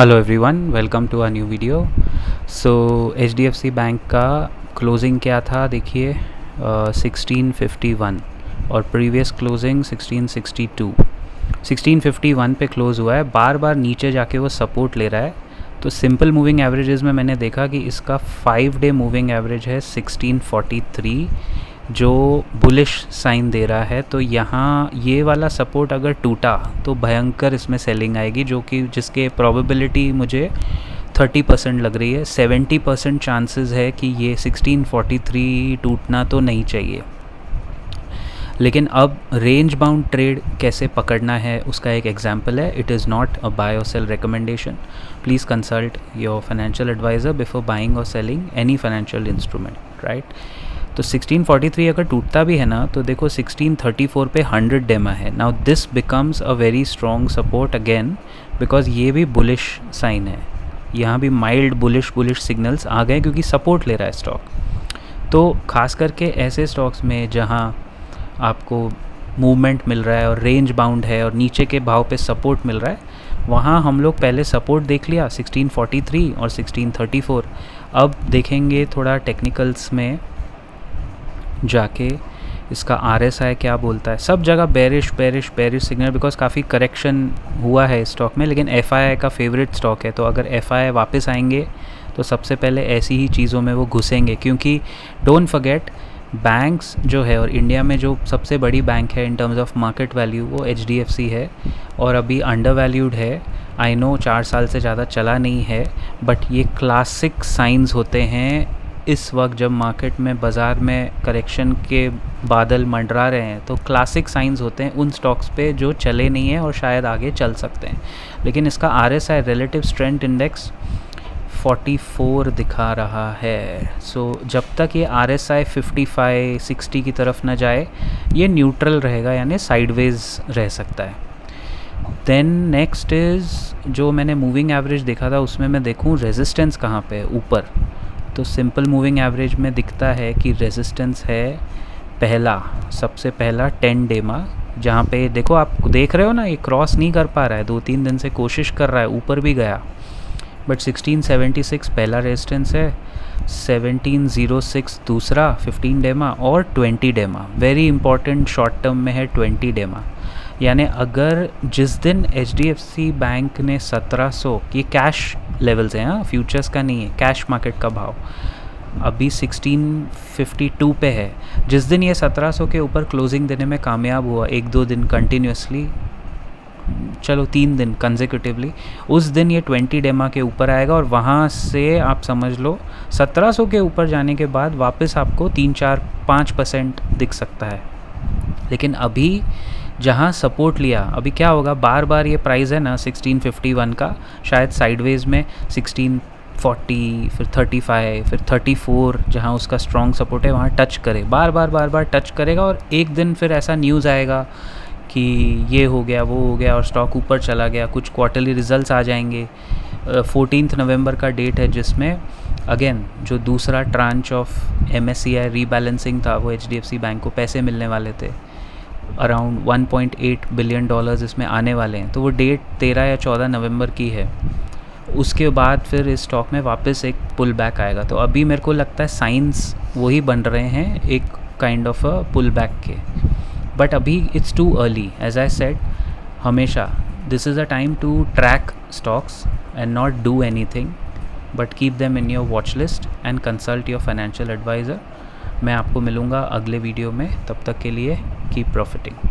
Hello everyone, welcome to a new video. So HDFC bank का closing क्या था देखिए 1651 और प्रीवियस क्लोजिंग 1662। 1651 पे क्लोज़ हुआ है, बार बार नीचे जाके वो सपोर्ट ले रहा है। तो सिंपल मूविंग एवरेजेस में मैंने देखा कि इसका 5 डे मूविंग एवरेज है 1643 जो बुलिश साइन दे रहा है। तो यहाँ ये वाला सपोर्ट अगर टूटा तो भयंकर इसमें सेलिंग आएगी, जो कि जिसके प्रोबेबिलिटी मुझे 30% लग रही है। 70% चांसेस है कि ये 1643 टूटना तो नहीं चाहिए। लेकिन अब रेंज बाउंड ट्रेड कैसे पकड़ना है उसका एक एग्जाम्पल है। It is not a buy or sell recommendation, please consult your financial advisor before buying or selling any financial instrument, right. तो 1643 अगर टूटता भी है ना, तो देखो 1634 पे 100 डेमा है। Now this becomes a very strong support again because ये भी बुलिश साइन है, यहाँ भी माइल्ड बुलिश सिग्नल्स आ गए क्योंकि सपोर्ट ले रहा है स्टॉक। तो खास करके ऐसे स्टॉक्स में जहाँ आपको मूवमेंट मिल रहा है और रेंज बाउंड है और नीचे के भाव पे सपोर्ट मिल रहा है, वहाँ हम लोग पहले सपोर्ट देख लिया 1643 और 1634। अब देखेंगे थोड़ा टेक्निकल्स में जाके इसका RSI क्या बोलता है। सब जगह बेरिश सिग्नल बिकॉज काफ़ी करेक्शन हुआ है स्टॉक में, लेकिन FII का फेवरेट स्टॉक है। तो अगर FII वापस आएंगे तो सबसे पहले ऐसी ही चीज़ों में वो घुसेंगे, क्योंकि डोंट फॉरगेट बैंक्स जो है, और इंडिया में जो सबसे बड़ी बैंक है in terms of market value वो HDFC है और अभी अंडर वैल्यूड है। आई नो 4 साल से ज़्यादा चला नहीं है, बट ये क्लासिक साइंस होते हैं इस वक्त जब मार्केट में बाज़ार में करेक्शन के बादल मंडरा रहे हैं। तो क्लासिक साइंस होते हैं उन स्टॉक्स पे जो चले नहीं हैं और शायद आगे चल सकते हैं। लेकिन इसका RSI रिलेटिव स्ट्रेंथ इंडेक्स 44 दिखा रहा है। सो जब तक ये RSI 55, 60 की तरफ ना जाए ये न्यूट्रल रहेगा, यानी साइडवेज रह सकता है। देन नेक्स्ट इज़ जो मैंने मूविंग एवरेज देखा था उसमें मैं देखूँ रेजिस्टेंस कहाँ पे ऊपर। तो सिंपल मूविंग एवरेज में दिखता है कि रेजिस्टेंस है सबसे पहला 10 डेमा, जहाँ पे देखो आप देख रहे हो ना ये क्रॉस नहीं कर पा रहा है, 2-3 दिन से कोशिश कर रहा है, ऊपर भी गया। बट 1676 पहला रेजिस्टेंस है, 1706 दूसरा 15 डेमा और 20 DEMA very important short term में है 20 डेमा। यानी अगर जिस दिन HDFC बैंक ने 1700, ये कैश लेवल्स हैं, हाँ फ्यूचर्स का नहीं है, कैश मार्केट का भाव अभी 1652 पे है। जिस दिन ये 1700 के ऊपर क्लोजिंग देने में कामयाब हुआ 1-2 दिन कंटिन्यूसली, चलो 3 दिन कंसेक्यूटिवली, उस दिन ये 20 डेमा के ऊपर आएगा और वहाँ से आप समझ लो 1700 के ऊपर जाने के बाद वापस आपको 3-4-5% दिख सकता है। लेकिन अभी जहाँ सपोर्ट लिया, अभी क्या होगा, बार बार ये प्राइस है ना 1651 का शायद साइडवेज में 1640 फिर 35 फिर 34 जहाँ उसका स्ट्रॉन्ग सपोर्ट है वहाँ टच करे, बार बार टच करेगा। और एक दिन फिर ऐसा न्यूज़ आएगा कि ये हो गया वो हो गया और स्टॉक ऊपर चला गया। कुछ क्वार्टरली रिजल्ट्स आ जाएंगे, 14 नवंबर का डेट है जिसमें अगेन जो दूसरा ट्रांच ऑफ MSCI रीबैलेंसिंग था वो HDFC बैंक को पैसे मिलने वाले थे, अराउंड $1.8 बिलियन इसमें आने वाले हैं। तो वो डेट 13 या 14 नवंबर की है। उसके बाद फिर इस स्टॉक में वापस एक पुल बैक आएगा। तो अभी मेरे को लगता है साइंस वही बन रहे हैं एक kind of a pull back के, बट अभी it's too early. As I said, हमेशा this is a time to track stocks and not do anything, but keep them in your watch list and consult your financial advisor. मैं आपको मिलूँगा अगले video में, तब तक के लिए कीप प्रॉफिटिंग।